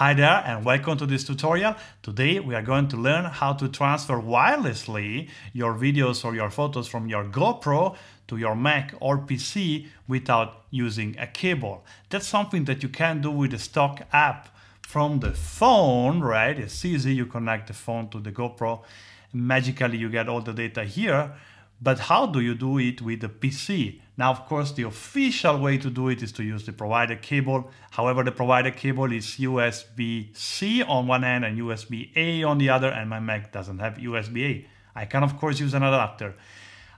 Hi there and welcome to this tutorial. Today we are going to learn how to transfer wirelessly your videos or your photos from your GoPro to your Mac or PC without using a cable. That's something that you can do with the stock app from the phone, right? It's easy, you connect the phone to the GoPro, magically you get all the data here. But how do you do it with the PC? Now, of course, the official way to do it is to use the provider cable. However, the provider cable is USB-C on one end and USB-A on the other, and my Mac doesn't have USB-A. I can, of course, use an adapter.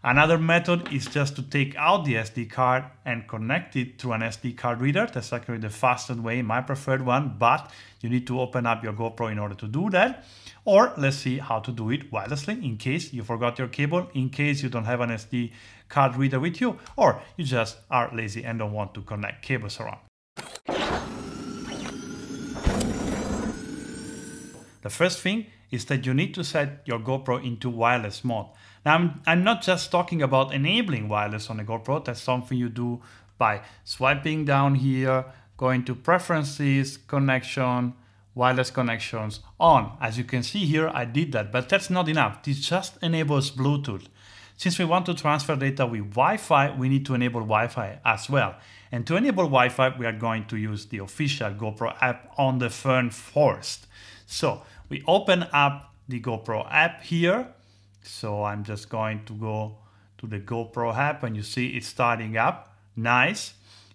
Another method is just to take out the SD card and connect it through an SD card reader. That's actually the fastest way, my preferred one, but you need to open up your GoPro in order to do that. Or let's see how to do it wirelessly in case you forgot your cable, in case you don't have an SD card reader with you, or you just are lazy and don't want to connect cables around. The first thing is that you need to set your GoPro into wireless mode. Now, I'm not just talking about enabling wireless on a GoPro. That's something you do by swiping down here, going to preferences, connection, wireless connections on. As you can see here, I did that, but that's not enough. This just enables Bluetooth. Since we want to transfer data with Wi-Fi, we need to enable Wi-Fi as well. And to enable Wi-Fi, we are going to use the official GoPro app on the phone first. So we open up the GoPro app here. So I'm just going to go to the GoPro app and you see it's starting up. Nice.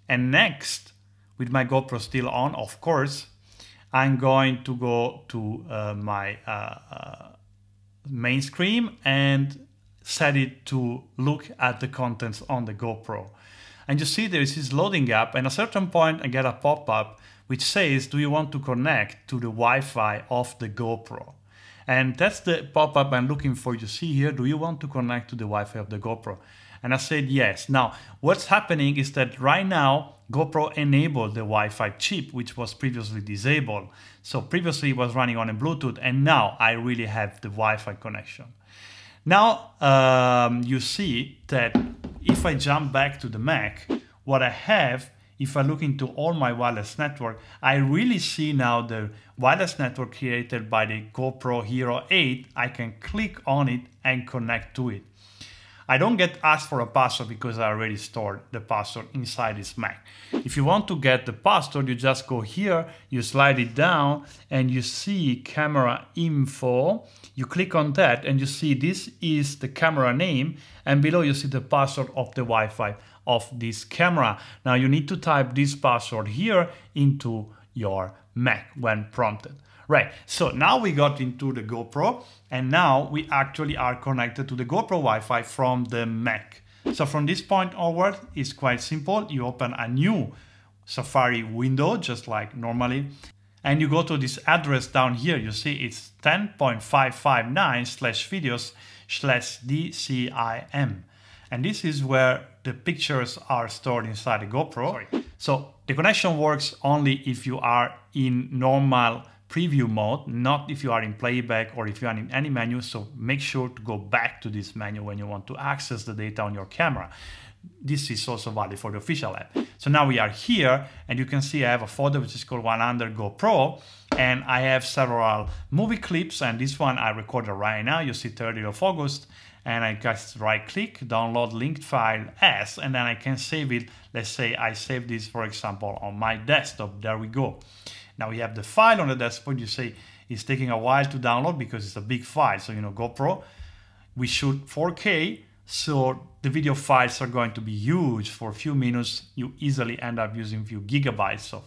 And next, with my GoPro still on, of course, I'm going to go to my main screen and set it to look at the contents on the GoPro. And you see there is this loading up, and at a certain point I get a pop-up which says, do you want to connect to the Wi-Fi of the GoPro? And that's the pop-up I'm looking for. You see here, do you want to connect to the Wi-Fi of the GoPro? And I said yes. Now, what's happening is that right now, GoPro enabled the Wi-Fi chip, which was previously disabled. So previously it was running on a Bluetooth, and now I really have the Wi-Fi connection. Now, you see that if I jump back to the Mac, what I have, if I look into all my wireless network, I really see now the wireless network created by the GoPro Hero 8. I can click on it and connect to it. I don't get asked for a password because I already stored the password inside this Mac. If you want to get the password, you just go here, you slide it down and you see camera info. You click on that and you see this is the camera name, and below you see the password of the Wi-Fi of this camera. Now you need to type this password here into your Mac when prompted. Right, so now we got into the GoPro and now we actually are connected to the GoPro Wi-Fi from the Mac. So from this point onward, it's quite simple. You open a new Safari window, just like normally, and you go to this address down here. You see it's 10.559/videos/DCIM. And this is where the pictures are stored inside the GoPro. Sorry. So the connection works only if you are in normal preview mode, not if you are in playback or if you are in any menu. So make sure to go back to this menu when you want to access the data on your camera. This is also valid for the official app. So now we are here and you can see I have a folder which is called 100 GoPro, and I have several movie clips, and this one I recorded right now. You see 30th of August, and I just right click, download linked file as, and then I can save it. Let's say I save this, for example, on my desktop. There we go. Now we have the file on the desktop. You say it's taking a while to download because it's a big file. So, you know, GoPro, we shoot 4K. So the video files are going to be huge. For a few minutes, you easily end up using a few gigabytes of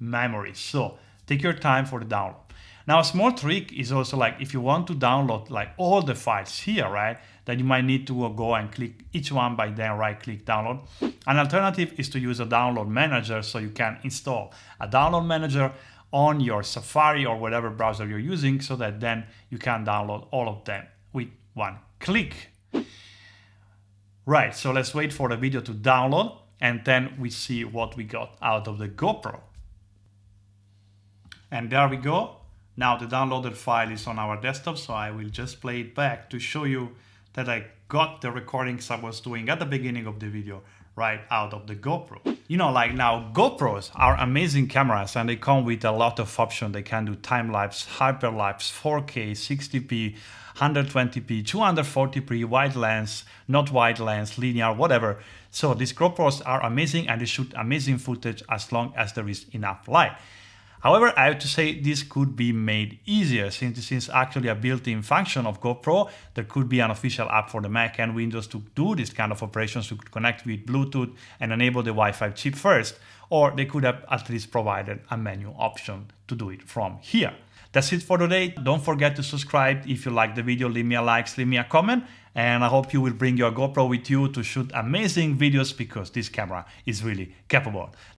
memory. So take your time for the download. Now, a small trick is also like if you want to download like all the files here, right, then you might need to go and click each one by then right click download. An alternative is to use a download manager, so you can install a download manager on your Safari or whatever browser you're using, so that then you can download all of them with one click. Right, so let's wait for the video to download and then we see what we got out of the GoPro. And there we go. Now the downloaded file is on our desktop, so I will just play it back to show you that I got the recordings I was doing at the beginning of the video right out of the GoPro. You know, like now GoPros are amazing cameras and they come with a lot of options. They can do time-lapse, hyper-lapse, 4K, 60p, 120p, 240p, wide lens, not wide lens, linear, whatever. So these GoPros are amazing and they shoot amazing footage as long as there is enough light. However, I have to say this could be made easier since this is actually a built-in function of GoPro. There could be an official app for the Mac and Windows to do this kind of operations, to connect with Bluetooth and enable the Wi-Fi chip first, or they could have at least provided a menu option to do it from here. That's it for today. Don't forget to subscribe. If you like the video, leave me a like, leave me a comment, and I hope you will bring your GoPro with you to shoot amazing videos because this camera is really capable.